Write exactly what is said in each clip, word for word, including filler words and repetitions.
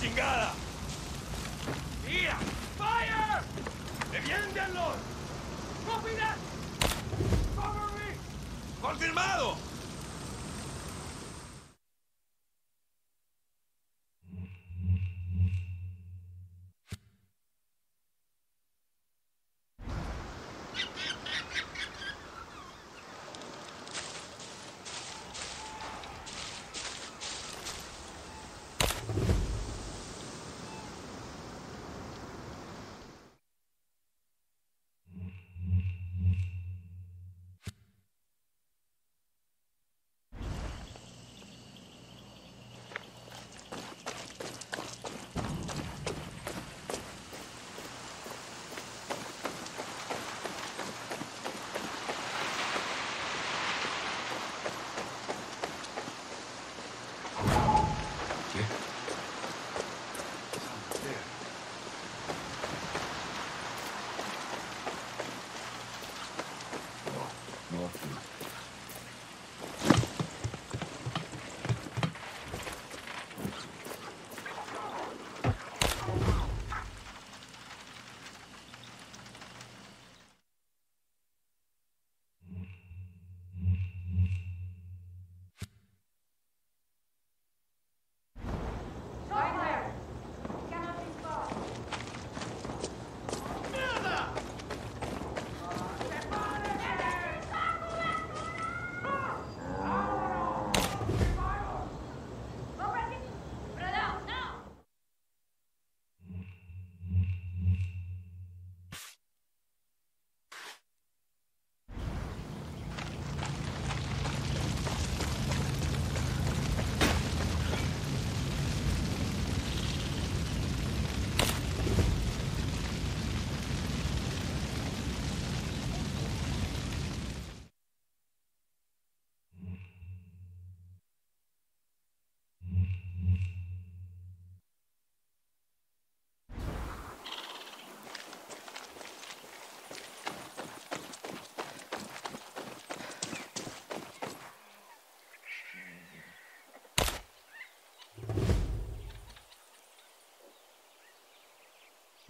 chingada! ¡Mira! ¡Fire! ¡Deviéndanlos! ¡Copy that! ¡Cover me! ¡Confirmado!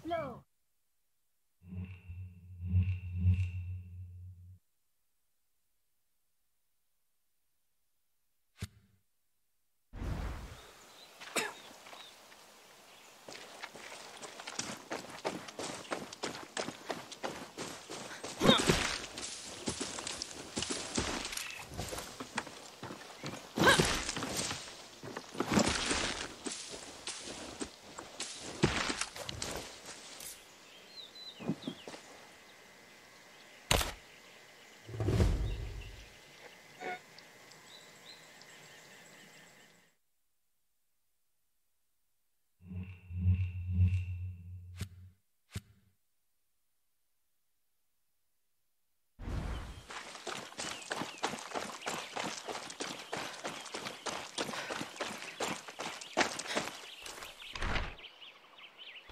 No.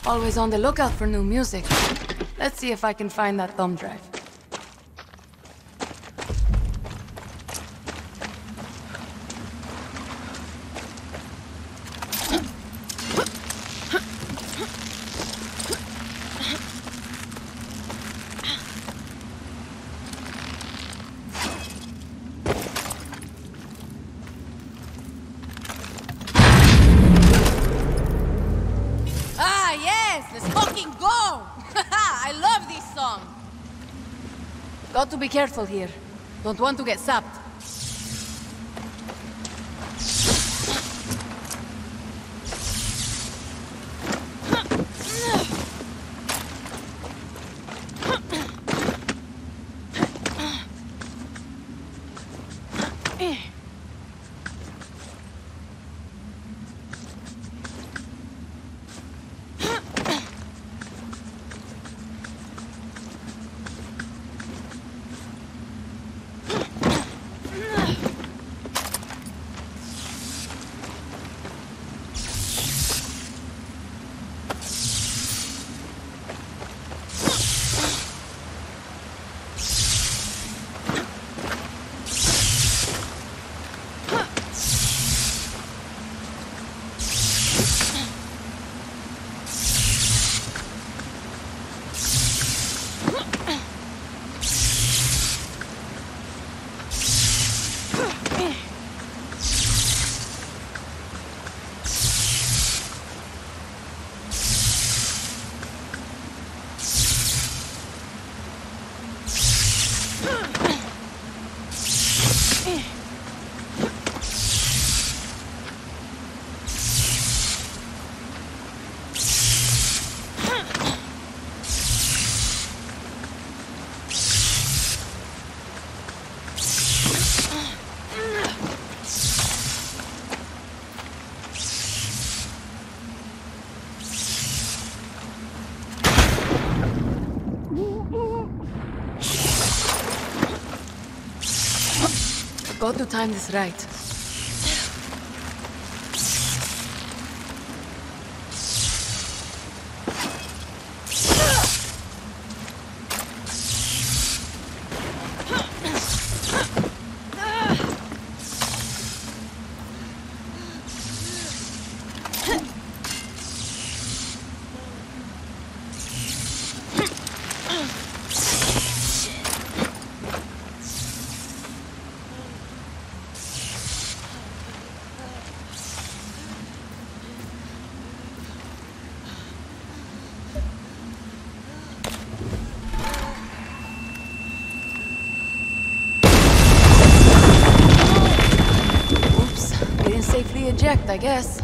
Always on the lookout for new music. Let's see if I can find that thumb drive. Got to be careful here. Don't want to get sapped. Got to time this right. Eject, I guess.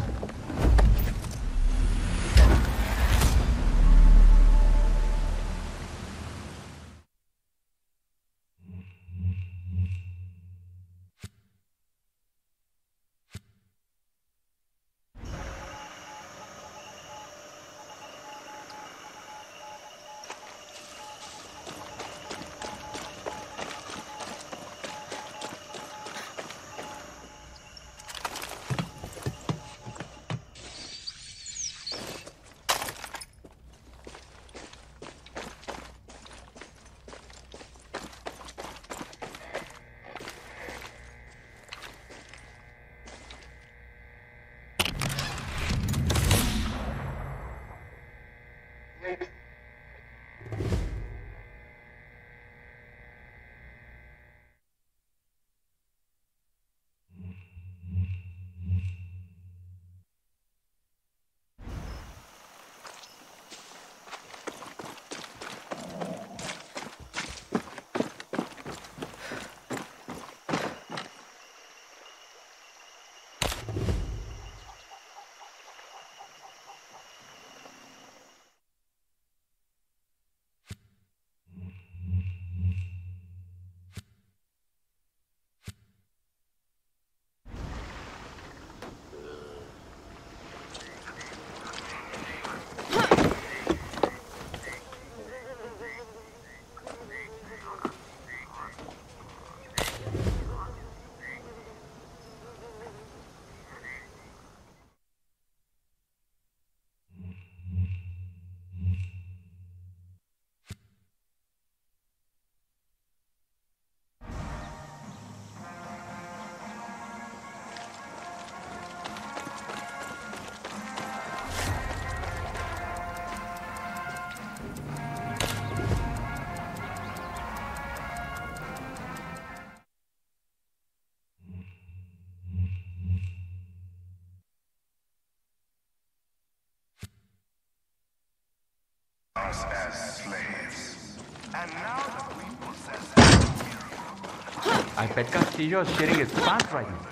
As slaves. And now that we possess a miracle. I bet Castillo is sharing his pants right now.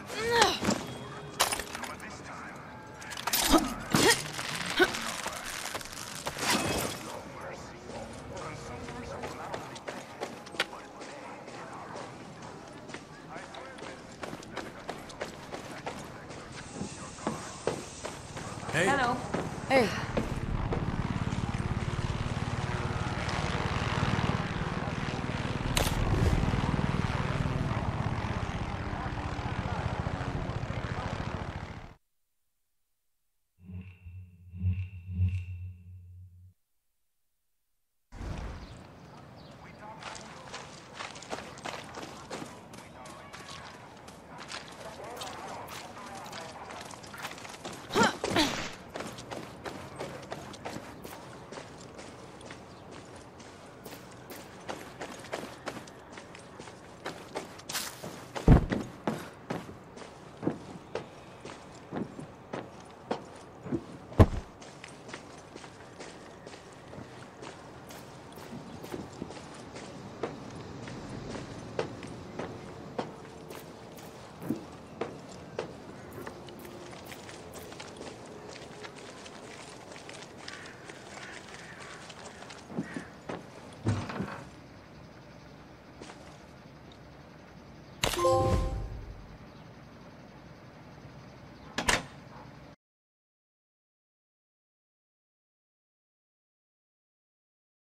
Hey. Hello. Hey.